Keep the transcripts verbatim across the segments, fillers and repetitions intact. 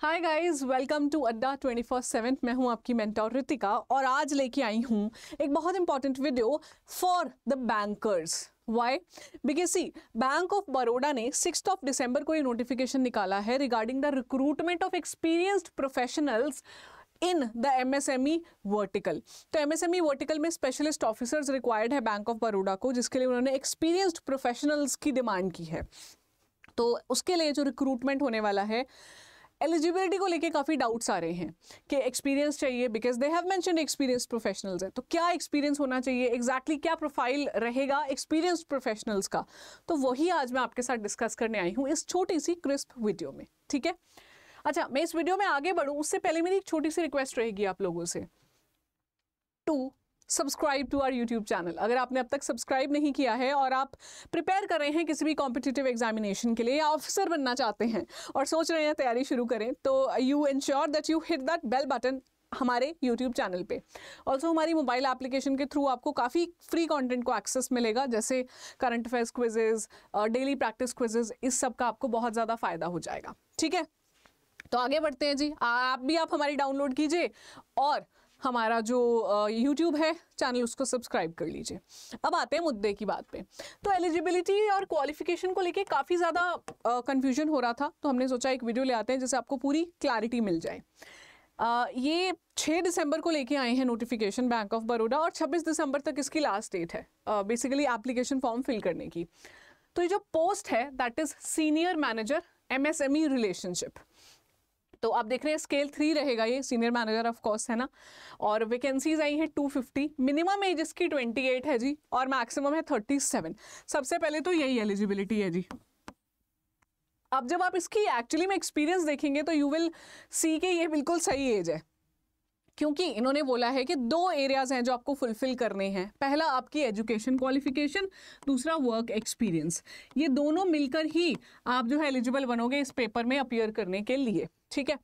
Hi guys, welcome to Adda twenty four seven. मैं हूं आपकी मेंटर रितिका और आज लेके आई हूं एक बहुत important video for the bankers. Why? Because see, bank of Baroda ने सिक्स्थ ऑफ दिसंबर को ये नोटिफिकेशन निकाला है regarding the recruitment of experienced professionals in the MSME vertical. तो एमएसएमई वर्टिकल में स्पेशलिस्ट ऑफिसर्स रिक्वायर्ड है बैंक ऑफ बड़ौदा को, जिसके लिए उन्होंने एक्सपीरियंस्ड प्रोफेशनल्स की डिमांड की है। तो उसके लिए जो रिक्रूटमेंट होने वाला है, एलिजिबिलिटी को लेके काफ़ी डाउट्स आ रहे हैं कि एक्सपीरियंस चाहिए, because they have mentioned experience professionals है। तो क्या एक्सपीरियंस होना चाहिए एग्जैक्टली exactly, क्या प्रोफाइल रहेगा एक्सपीरियंस प्रोफेशनल्स का? तो वही आज मैं आपके साथ डिस्कस करने आई हूँ इस छोटी सी क्रिस्प वीडियो में। ठीक है, अच्छा मैं इस वीडियो में आगे बढ़ूँ उससे पहले मेरी एक छोटी सी रिक्वेस्ट रहेगी आप लोगों से to subscribe to our YouTube channel. अगर आपने अब तक सब्सक्राइब नहीं किया है और आप प्रिपेयर कर रहे हैं किसी भी कॉम्पिटिटिव एग्जामिनेशन के लिए या ऑफिसर बनना चाहते हैं और सोच रहे हैं तैयारी शुरू करें, तो you ensure that you hit that bell button हमारे यूट्यूब चैनल पे। ऑल्सो हमारी मोबाइल एप्लीकेशन के थ्रू आपको काफ़ी फ्री कंटेंट को एक्सेस मिलेगा, जैसे current affairs quizzes, daily practice quizzes, इस सब का आपको बहुत ज़्यादा फ़ायदा हो जाएगा। ठीक है, तो आगे बढ़ते हैं जी। आप भी आप हमारी डाउनलोड कीजिए और हमारा जो यूट्यूब है चैनल उसको सब्सक्राइब कर लीजिए। अब आते हैं मुद्दे की बात पे। तो एलिजिबिलिटी और क्वालिफिकेशन को लेके काफ़ी ज़्यादा कंफ्यूजन हो रहा था, तो हमने सोचा एक वीडियो ले आते हैं जिससे आपको पूरी क्लैरिटी मिल जाए। uh, ये छः दिसंबर को लेके आए हैं नोटिफिकेशन बैंक ऑफ बड़ौदा और छब्बीस दिसंबर तक इसकी लास्ट डेट है बेसिकली एप्लीकेशन फॉर्म फिल करने की। तो ये जो पोस्ट है that is senior manager M S M E relationship. तो आप देख रहे हैं स्केल थ्री रहेगा ये, सीनियर मैनेजर ऑफ कोर्स है ना। और वैकेंसीज आई हैं टू फिफ्टी, मिनिमम एज इसकी अट्ठाईस है जी और मैक्सिमम है सैंतीस। सबसे पहले तो यही एलिजिबिलिटी है जी। अब जब आप इसकी एक्चुअली में एक्सपीरियंस देखेंगे तो यू विल सी के ये बिल्कुल सही एज है, क्योंकि इन्होंने बोला है कि दो एरियाज हैं जो आपको फुलफिल करने हैं। पहला आपकी एजुकेशन क्वालिफिकेशन, दूसरा वर्क एक्सपीरियंस। ये दोनों मिलकर ही आप जो है एलिजिबल बनोगे इस पेपर में अपियर करने के लिए। ठीक है,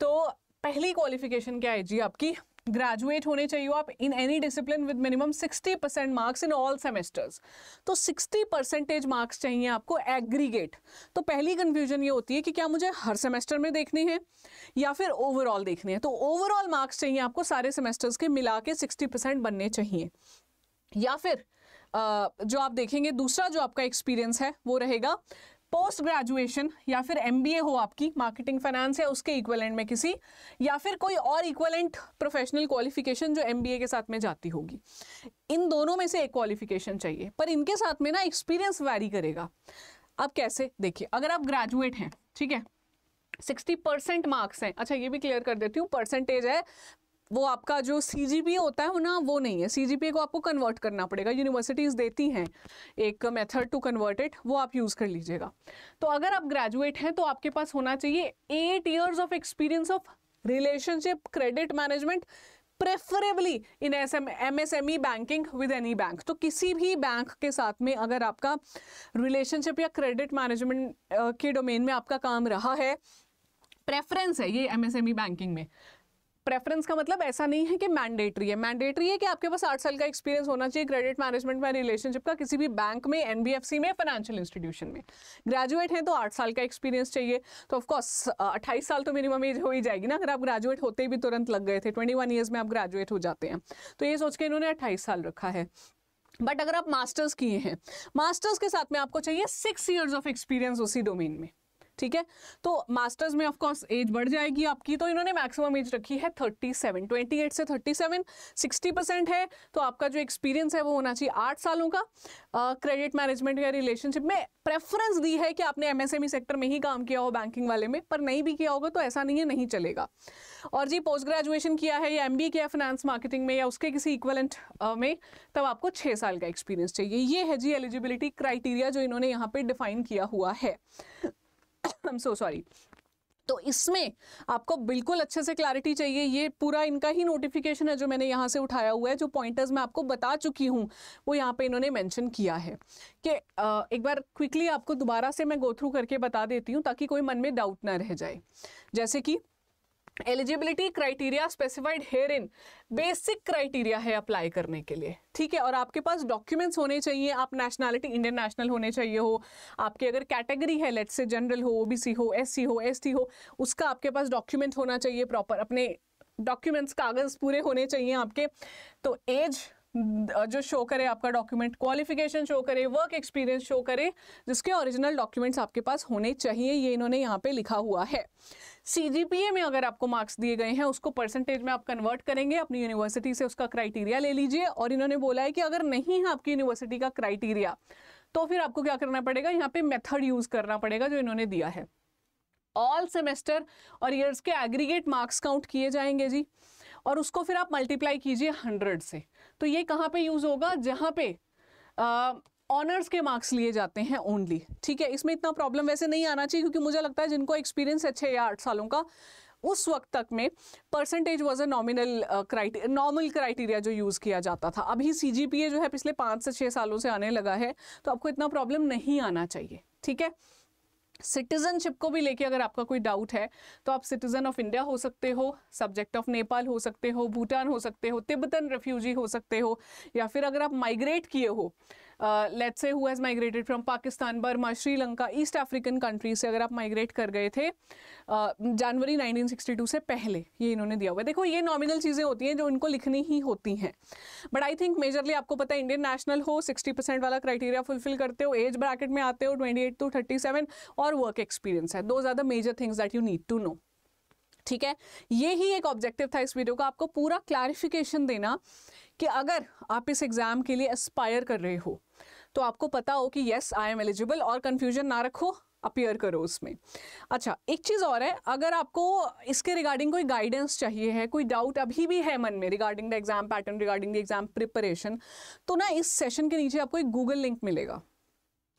तो पहली क्वालिफिकेशन क्या है जी आपकी? ग्रेजुएट होने चाहिए आप in any discipline with minimum sixty percent marks in all semesters. तो सिक्सटी परसेंटेज मार्क्स चाहिए आपको एग्रीगेट। तो पहली कन्फ्यूजन ये होती है कि क्या मुझे हर सेमेस्टर में देखने हैं या फिर ओवरऑल देखने हैं। तो ओवरऑल मार्क्स चाहिए आपको सारे सेमेस्टर्स के मिला के सिक्सटी परसेंट बनने चाहिए। या फिर जो आप देखेंगे दूसरा जो आपका एक्सपीरियंस है वो रहेगा पोस्ट ग्रेजुएशन या फिर एमबीए हो आपकी, मार्केटिंग फाइनेंस है उसके इक्विवेलेंट में किसी, या फिर कोई और इक्विवेलेंट प्रोफेशनल क्वालिफिकेशन जो एमबीए के साथ में जाती होगी। इन दोनों में से एक क्वालिफिकेशन चाहिए, पर इनके साथ में ना एक्सपीरियंस वैरी करेगा। अब कैसे, देखिए अगर आप ग्रेजुएट हैं, ठीक है, सिक्सटी परसेंट मार्क्स हैं। अच्छा ये भी क्लियर कर देती हूँ, परसेंटेज है वो आपका जो सीजीपीए होता है वो ना वो नहीं है। सीजीपीए को आपको कन्वर्ट करना पड़ेगा, यूनिवर्सिटीज़ देती हैं एक मेथड टू कन्वर्ट इट, वो आप यूज़ कर लीजिएगा। तो अगर आप ग्रेजुएट हैं तो आपके पास होना चाहिए eight years of experience of relationship credit management, preferably in S M M S M E banking with any bank. तो किसी भी बैंक के साथ में अगर आपका रिलेशनशिप या क्रेडिट मैनेजमेंट के डोमेन में आपका काम रहा है, प्रेफरेंस है ये M S M E banking में। प्रेफरेंस का मतलब ऐसा नहीं है कि मैंडेटरी है। मैंडेटरी है कि आपके पास आठ साल का एक्सपीरियंस होना चाहिए क्रेडिट मैनेजमेंट में, रिलेशनशिप का, किसी भी बैंक में, एनबीएफसी में, फाइनेंशियल इंस्टीट्यूशन में। ग्रेजुएट हैं तो आठ साल का एक्सपीरियंस चाहिए। तो ऑफकोर्स अट्ठाईस साल तो मिनिमम एज हो ही जाएगी ना, अगर आप ग्रेजुएट होते ही भी तुरंत लग गए थे, ट्वेंटी वन ईयर्स में आप ग्रेजुएट हो जाते हैं, तो ये सोच के इन्होंने अट्ठाईस साल रखा है। बट अगर आप मास्टर्स किए हैं, मास्टर्स के साथ में आपको चाहिए सिक्स ईयर्स ऑफ एक्सपीरियंस उसी डोमेन में। ठीक है, तो मास्टर्स में ऑफ कोर्स एज बढ़ जाएगी आपकी। तो इन्होंने मैक्सिमम एज रखी है सैंतीस, अट्ठाईस से सैंतीस, सिक्सटी परसेंट है तो आपका जो एक्सपीरियंस है वो होना चाहिए आठ सालों का क्रेडिट मैनेजमेंट या रिलेशनशिप में। प्रेफरेंस दी है कि आपने एमएसएमई सेक्टर में ही काम किया हो बैंकिंग वाले में, पर नहीं भी किया होगा तो ऐसा नहीं है नहीं चलेगा। और जी पोस्ट ग्रेजुएशन किया है या एमबीए किया है फाइनेंस मार्केटिंग में या उसके किसी इक्विवेलेंट में, तब आपको छः साल का एक्सपीरियंस चाहिए। ये है जी एलिजिबिलिटी क्राइटेरिया जो इन्होंने यहाँ पर डिफाइन किया हुआ है। I am so sorry. तो इसमें आपको बिल्कुल अच्छे से क्लैरिटी चाहिए। ये पूरा इनका ही नोटिफिकेशन है जो मैंने यहाँ से उठाया हुआ है, जो पॉइंटर्स मैं आपको बता चुकी हूँ वो यहाँ पे इन्होंने मेंशन किया है। कि एक बार क्विकली आपको दोबारा से मैं गो थ्रू करके बता देती हूँ ताकि कोई मन में डाउट ना रह जाए। जैसे कि eligibility criteria specified here in basic criteria है अप्लाई करने के लिए, ठीक है। और आपके पास डॉक्यूमेंट्स होने चाहिए, आप नेशनैलिटी इंडियन नेशनल होने चाहिए हो, आपकी अगर कैटेगरी है लेट्स से जनरल हो, ओबीसी हो, एससी हो, एसटी हो, उसका आपके पास डॉक्यूमेंट होना चाहिए प्रॉपर, अपने डॉक्यूमेंट्स कागज पूरे होने चाहिए आपके। तो एज जो शो करे आपका डॉक्यूमेंट, क्वालिफिकेशन शो करे, वर्क एक्सपीरियंस शो करे, जिसके ओरिजिनल डॉक्यूमेंट्स आपके पास होने चाहिए, ये इन्होंने यहाँ पे लिखा हुआ है। सीजीपीए में अगर आपको मार्क्स दिए गए हैं उसको परसेंटेज में आप कन्वर्ट करेंगे, अपनी यूनिवर्सिटी से उसका क्राइटेरिया ले लीजिए। और इन्होंने बोला है कि अगर नहीं है आपकी यूनिवर्सिटी का क्राइटेरिया तो फिर आपको क्या करना पड़ेगा, यहाँ पे मेथड यूज करना पड़ेगा जो इन्होंने दिया है। ऑल सेमेस्टर और ईयर्स के एग्रीगेट मार्क्स काउंट किए जाएंगे जी, और उसको फिर आप मल्टीप्लाई कीजिए हंड्रेड से। तो ये कहाँ पे यूज़ होगा, जहाँ पे ऑनर्स के मार्क्स लिए जाते हैं ओनली, ठीक है। इसमें इतना प्रॉब्लम वैसे नहीं आना चाहिए, क्योंकि मुझे लगता है जिनको एक्सपीरियंस है छः या आठ सालों का, उस वक्त तक में percentage was a nominal criteria, normal criteria जो यूज़ किया जाता था। अभी सी जी पी ए जो है पिछले पाँच से छः सालों से आने लगा है, तो आपको इतना प्रॉब्लम नहीं आना चाहिए, ठीक है। सिटीजनशिप को भी लेके अगर आपका कोई डाउट है तो आप सिटीजन ऑफ इंडिया हो सकते हो, सब्जेक्ट ऑफ नेपाल हो सकते हो, भूटान हो सकते हो, तिब्बतन रेफ्यूजी हो सकते हो, या फिर अगर आप माइग्रेट किए हो, लेट्स से who has migrated from Pakistan, Burma, Sri Lanka, East African countries से अगर आप माइग्रेट कर गए थे जनवरी uh, नाइनटीन सिक्सटी टू से पहले, ये इन्होंने दिया हुआ है। देखो ये नॉमिनल चीज़ें होती हैं जो इनको लिखनी ही होती हैं, बट आई थिंक मेजरली आपको पता है इंडियन नेशनल हो, सिक्सटी परसेंट वाला क्राइटेरिया फुलफिल करते हो, एज ब्रैकेट में आते हो twenty eight to thirty seven और वर्क एक्सपीरियंस है, those are the major things that you need to know, ठीक है। ये ही एक ऑब्जेक्टिव था इस वीडियो का, आपको पूरा क्लैरिफिकेशन देना कि अगर आप इस एग्ज़ाम के लिए एस्पायर कर रहे हो तो आपको पता हो कि येस आई एम एलिजिबल, और कन्फ्यूजन ना रखो, अपीयर करो उसमें। अच्छा एक चीज़ और है, अगर आपको इसके रिगार्डिंग कोई गाइडेंस चाहिए है, कोई डाउट अभी भी है मन में regarding the exam pattern, regarding the exam preparation, तो ना इस सेशन के नीचे आपको एक गूगल लिंक मिलेगा,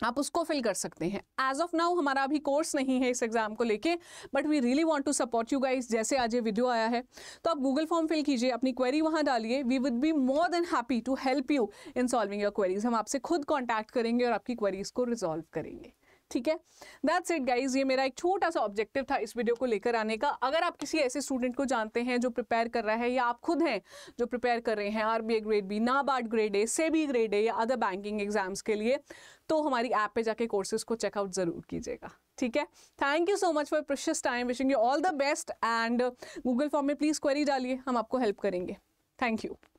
आप उसको फिल कर सकते हैं। एज ऑफ नाउ हमारा अभी कोर्स नहीं है इस एग्ज़ाम को लेके, but we really want to support you guys, जैसे आज ये वीडियो आया है तो आप गूगल फॉर्म फिल कीजिए, अपनी क्वेरी वहाँ डालिए, we would be more than happy to help you in solving your queries. हम आपसे खुद कॉन्टैक्ट करेंगे और आपकी क्वेरीज को रिजॉल्व करेंगे, ठीक है। दैट्स इट गाइज, ये मेरा एक छोटा सा ऑब्जेक्टिव था इस वीडियो को लेकर आने का। अगर आप किसी ऐसे स्टूडेंट को जानते हैं जो प्रिपेयर कर रहा है, या आप खुद हैं जो प्रिपेयर कर रहे हैं RBI grade B, NABARD grade A, SEBI grade A या अदर बैंकिंग एग्जाम्स के लिए, तो हमारी ऐप पे जाके कोर्सेज को चेकआउट जरूर कीजिएगा, ठीक है। Thank you so much for precious time, wishing you all the best, and Google form में प्लीज़ क्वेरी डालिए, हम आपको हेल्प करेंगे। Thank you.